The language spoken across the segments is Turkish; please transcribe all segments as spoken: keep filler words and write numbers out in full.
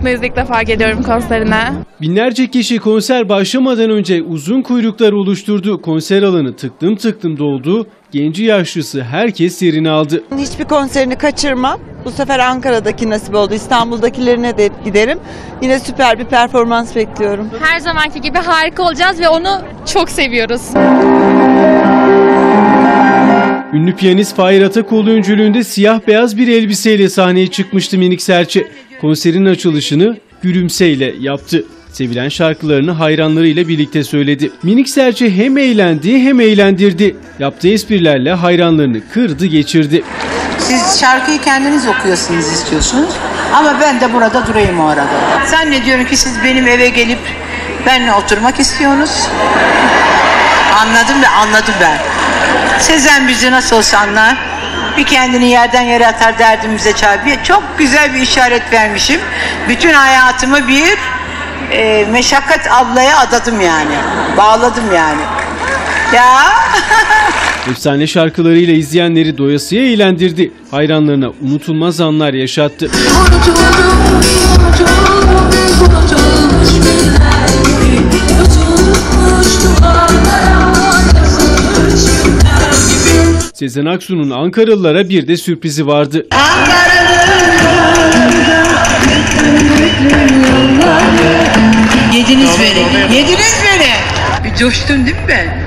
mutluyuz, ilk defa geliyorum konserine. Binlerce kişi konser başlamadan önce uzun kuyruklar oluşturdu. Konser alanı tıklım tıklım doldu. Genci yaşlısı herkes yerini aldı. Hiçbir konserini kaçırmam. Bu sefer Ankara'daki nasip oldu. İstanbul'dakilerine de giderim. Yine süper bir performans bekliyorum. Her zamanki gibi harika olacağız ve onu çok seviyoruz. Ünlü piyanist Fahir Atakoğlu öncülüğünde siyah beyaz bir elbiseyle sahneye çıkmıştı Minik Serçe. Konserin açılışını gülümseyle yaptı. Sevilen şarkılarını hayranlarıyla birlikte söyledi. Minik Serçe hem eğlendi hem eğlendirdi. Yaptığı esprilerle hayranlarını kırdı geçirdi. Siz şarkıyı kendiniz okuyorsunuz, istiyorsunuz ama ben de burada durayım o arada. Zannediyorum ki siz benim eve gelip benimle oturmak istiyorsunuz. Anladım ve anladım ben. Sezen bizi nasıl olsa anlar, bir kendini yerden yere atar derdimize çağır. Bir, çok güzel bir işaret vermişim. Bütün hayatımı bir e, meşakkat ablaya adadım yani. Bağladım yani. Ya. Efsane şarkılarıyla izleyenleri doyasıya eğlendirdi. Hayranlarına unutulmaz anlar yaşattı. Sezen Aksu'nun Ankaralılara bir de sürprizi vardı. Yediniz beni, yediniz beni. Bir coştum değil mi ben?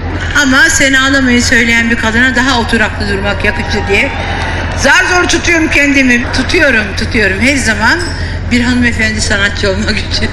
Ama seni ağlamayı söyleyen bir kadına daha oturaklı durmak yakışır diye. Zar zor tutuyorum kendimi. Tutuyorum, tutuyorum. Her zaman bir hanımefendi sanatçı olmak için.